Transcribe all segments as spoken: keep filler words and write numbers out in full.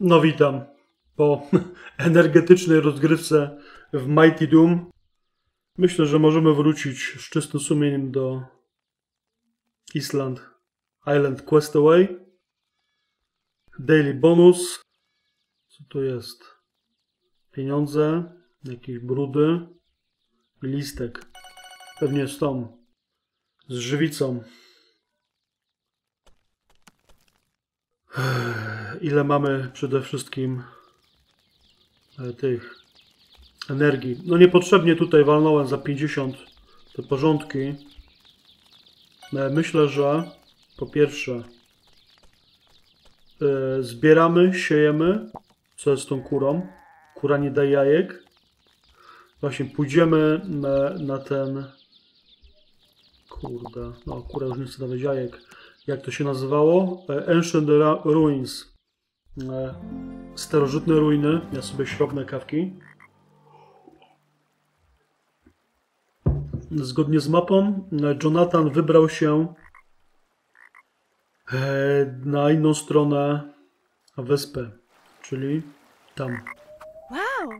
No witam po energetycznej rozgrywce w Mighty Doom. Myślę, że możemy wrócić z czystym sumieniem do Island, Island Questaway. Daily bonus. Co to jest? Pieniądze, jakieś brudy, listek. Pewnie z tą, z żywicą. Ile mamy przede wszystkim tych energii. No niepotrzebnie tutaj walnąłem za pięćdziesiąt te porządki. Myślę, że po pierwsze zbieramy, siejemy. Co jest z tą kurą? Kura nie da jajek. Właśnie pójdziemy na ten... Kurde, no kura już nie chce dawać jajek. Jak to się nazywało? Ancient Ruins. Starożytne ruiny. Ja sobie śrobne kawki. Zgodnie z mapą, Jonathan wybrał się na inną stronę wyspy, czyli tam. Wow!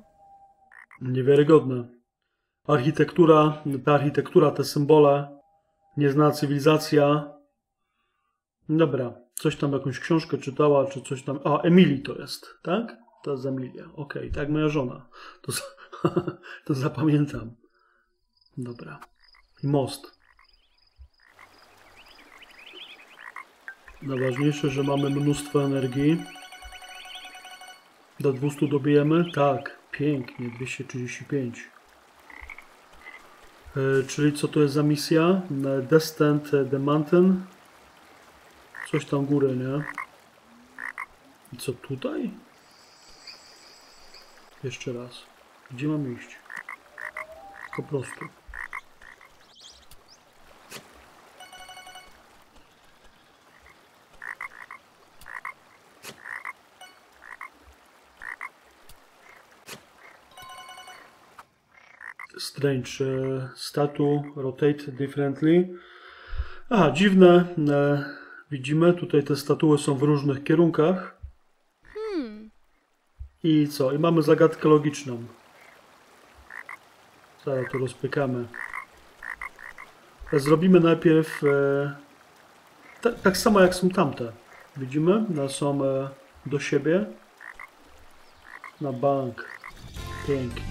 Niewiarygodne. Architektura, ta architektura, te symbole, nieznana cywilizacja. Dobra, coś tam, jakąś książkę czytała, czy coś tam... A, Emily to jest, tak? To jest Emilia. Okej, okay, tak, moja żona. To, to zapamiętam. Dobra. I most. Najważniejsze, że mamy mnóstwo energii. Do dwustu dobijemy? Tak, pięknie, dwieście trzydzieści pięć. Yy, czyli co to jest za misja? Destend the Mountain. Coś tam górę, nie? I co tutaj? Jeszcze raz. Gdzie mam iść? Po prostu. Strange statue rotate differently. Aha, dziwne. Widzimy, tutaj te statue są w różnych kierunkach. Hmm. I co? I mamy zagadkę logiczną. Zaraz to rozpykamy. Zrobimy najpierw... E, ta, tak samo jak są tamte. Widzimy? One są e, do siebie. Na bank. Pięknie.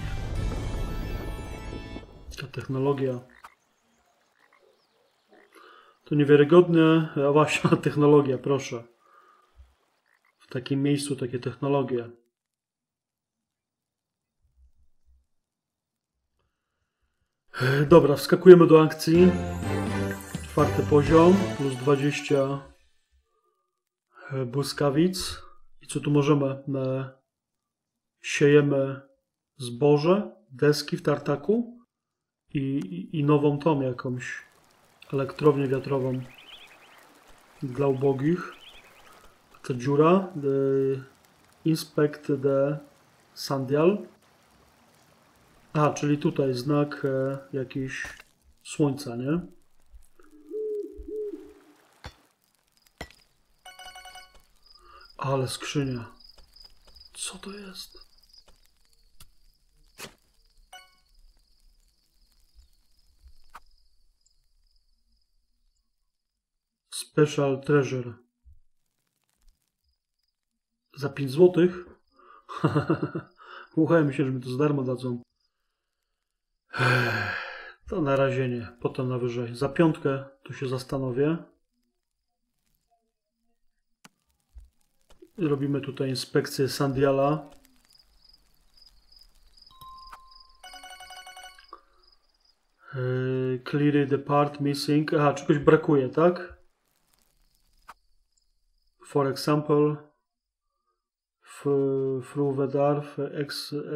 Ta technologia. To niewiarygodne, a właśnie technologia, proszę. W takim miejscu takie technologie. Dobra, wskakujemy do akcji. Czwarty poziom, plus dwadzieścia błyskawic. I co tu możemy? Siejemy zboże, deski w tartaku i, i, i nową tą jakąś. Elektrownię wiatrową dla ubogich. Ta dziura. The Inspect the sandial. A, czyli tutaj znak e, jakiś słońca, nie? Ale skrzynia. Co to jest? Special treasure. Za pięć złotych? Uchałem się, że mi to za darmo dadzą. To na razie nie. Potem na wyżej. Za piątkę tu się zastanowię. Robimy tutaj inspekcję sandiala. Cleary the part missing. Aha, czegoś brakuje, tak? For example, through the dark,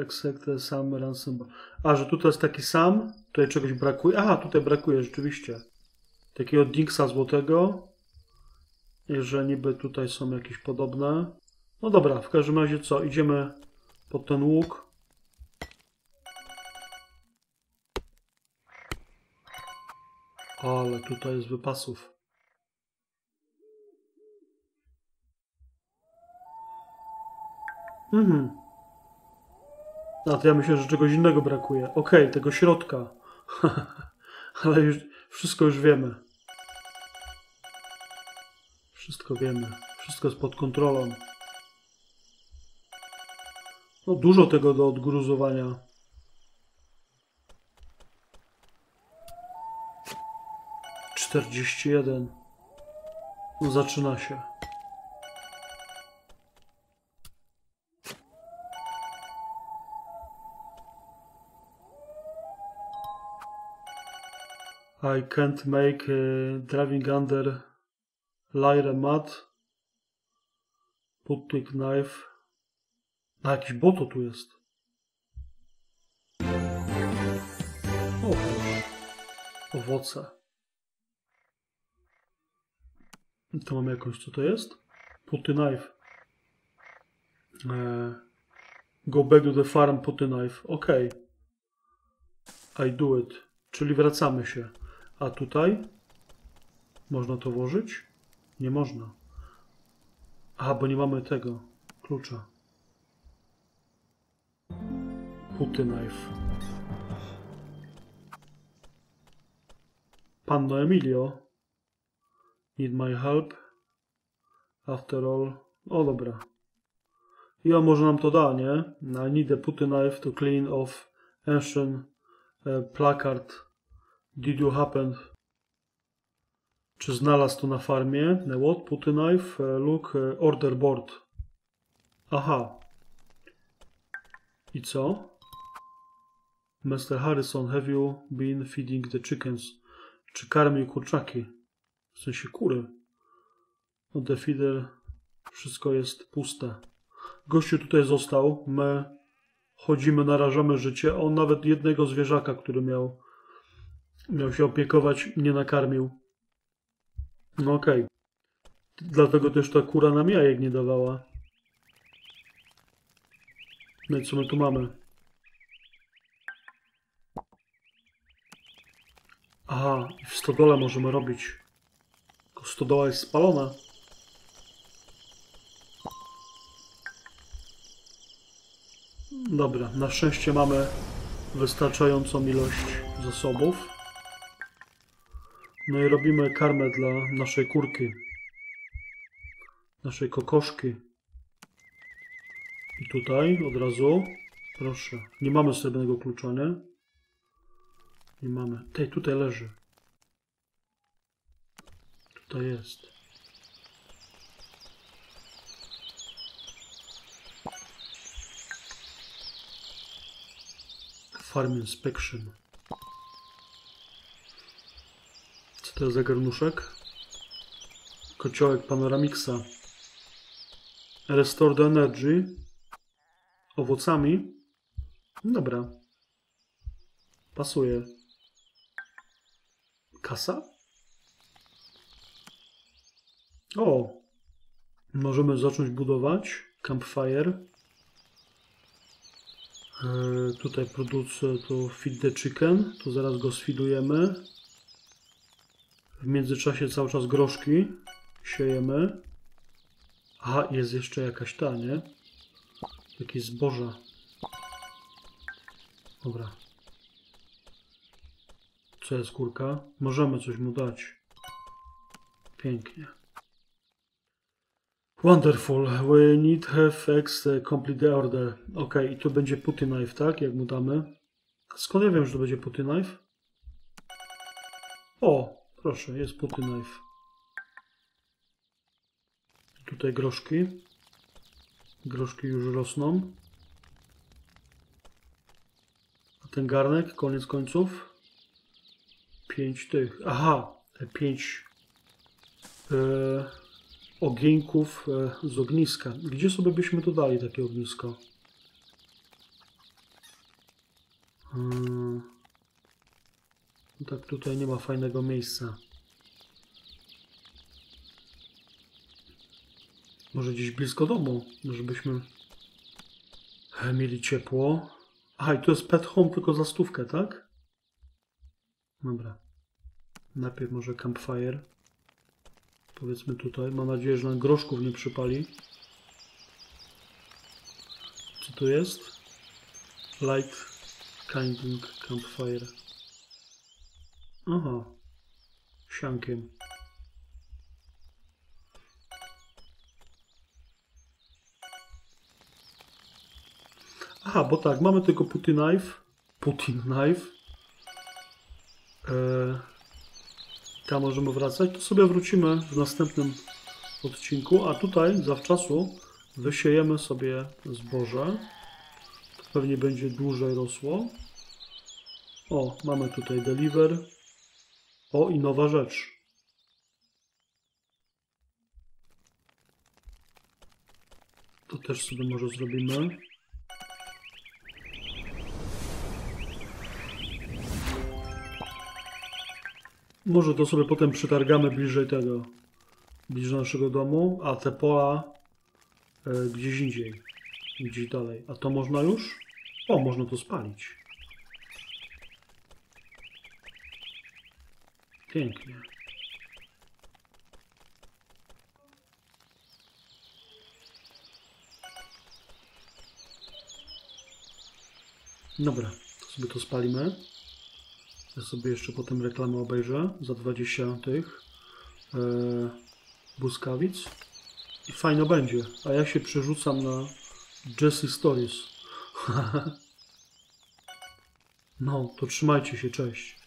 except some ransom. A, że tutaj jest taki sam, tutaj czegoś brakuje. Aha, tutaj brakuje rzeczywiście. Takiego Dinksa złotego. I że niby tutaj są jakieś podobne. No dobra, w każdym razie co? Idziemy pod ten łuk. Ale tutaj jest wypasów. Mhm. A to ja myślę, że czegoś innego brakuje. Okej, okay, tego środka. Ale już, wszystko już wiemy. Wszystko wiemy. Wszystko jest pod kontrolą. No dużo tego do odgruzowania. czterdzieści jeden. No, zaczyna się. I can't make uh, driving under Lyre mat. Putty knife. A jakiś boto tu jest. O, owoce. I to mamy jakąś, co to jest? Putty knife. Eee, go back to the farm, putty knife. Ok. I do it. Czyli wracamy się. A tutaj? Można to włożyć? Nie można. Aha, bo nie mamy tego klucza. Putty knife. Panno Emilio. Need my help. After all. O, dobra. I on może nam to da, nie? I need a putty knife to clean off ancient uh, placard. Did you happen? Czy znalazł to na farmie? What? Putty knife? Look, order board. Aha. I co? mister Harrison, have you been feeding the chickens? Czy karmił kurczaki? W sensie kury. No, the feeder. Wszystko jest puste. Gościu tutaj został. My chodzimy, narażamy życie. On nawet jednego zwierzaka, który miał, miał się opiekować, nie nakarmił. No okej. Okay. Dlatego też ta kura nam jajek nie dawała. No i co my tu mamy? Aha, w stodole możemy robić. Tylko stodoła jest spalona. Dobra, na szczęście mamy wystarczającą ilość zasobów. No i robimy karmę dla naszej kurki. Naszej kokoszki. I tutaj od razu. Proszę. Nie mamy srebrnego klucza, nie? Nie mamy. Tej, tutaj leży. Tutaj jest. Farm inspection. To jest zagarnuszek. Kociołek Panoramiksa. Restored Energy. Owocami. Dobra. Pasuje. Kasa? O! Możemy zacząć budować. Campfire. Yy, tutaj produkcja to feed the chicken. To zaraz go sfidujemy. W międzyczasie cały czas groszki siejemy. Aha, jest jeszcze jakaś ta, nie? Jakieś zboża. Dobra. Co jest kurka? Możemy coś mu dać. Pięknie. Wonderful. We need have X complete the order. Ok, i tu będzie putty knife, tak? Jak mu damy. Skąd ja wiem, że to będzie putty knife? O! Proszę, jest putty knife. Tutaj groszki. Groszki już rosną. A ten garnek, koniec końców. Pięć tych. Aha, pięć e, ogienków e, z ogniska. Gdzie sobie byśmy dodali takie ognisko? Hmm. No tak, tutaj nie ma fajnego miejsca. Może gdzieś blisko domu, żebyśmy mieli ciepło. Aha, i to jest pet home tylko za stówkę, tak? Dobra. Najpierw może campfire. Powiedzmy tutaj. Mam nadzieję, że nam groszków nie przypali. Co tu jest? Light kindling campfire. Aha. Siankiem. Aha, bo tak, mamy tylko putty knife. Putty knife. Eee, tam możemy wracać. To sobie wrócimy w następnym odcinku. A tutaj zawczasu wysiejemy sobie zboże. To pewnie będzie dłużej rosło. O, mamy tutaj deliver. O, i nowa rzecz. To też sobie może zrobimy. Może to sobie potem przetargamy bliżej tego, bliżej naszego domu, a te pola y, gdzieś indziej, gdzieś dalej. A to można już? O, można to spalić. Pięknie. Dobra, to sobie to spalimy. Ja sobie jeszcze potem reklamę obejrzę za dwadzieścia tych yy, błyskawic. I fajno będzie. A ja się przerzucam na Jessy Stories. No, to trzymajcie się, cześć.